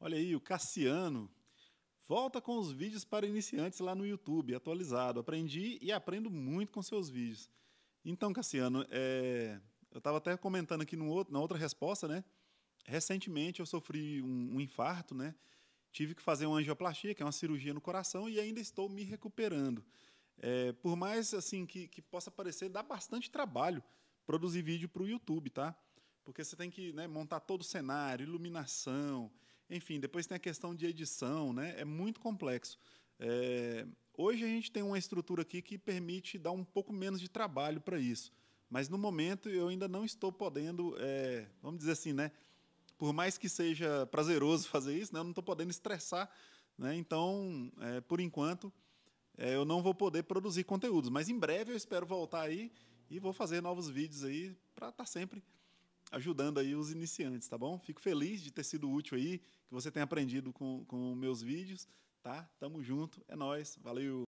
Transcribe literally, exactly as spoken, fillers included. Olha aí, o Cassiano. Volta com os vídeos para iniciantes lá no YouTube, atualizado. Aprendi e aprendo muito com seus vídeos. Então, Cassiano, é... eu estava até comentando aqui no outro, na outra resposta, né? Recentemente eu sofri um, um infarto, né? Tive que fazer uma angioplastia, que é uma cirurgia no coração, e ainda estou me recuperando. É, por mais assim que, que possa parecer, dá bastante trabalho produzir vídeo para o YouTube, tá? Porque você tem que, né, montar todo o cenário, iluminação, enfim, depois tem a questão de edição, né? É muito complexo. É, hoje a gente tem uma estrutura aqui que permite dar um pouco menos de trabalho para isso, mas no momento eu ainda não estou podendo, é, vamos dizer assim, né? Por mais que seja prazeroso fazer isso, né, eu não estou podendo estressar, né? Então, é, por enquanto, é, eu não vou poder produzir conteúdos. Mas em breve eu espero voltar aí e vou fazer novos vídeos aí para estar sempre ajudando aí os iniciantes, tá bom? Fico feliz de ter sido útil aí, que você tenha aprendido com, com meus vídeos, tá? Tamo junto, é nóis, valeu!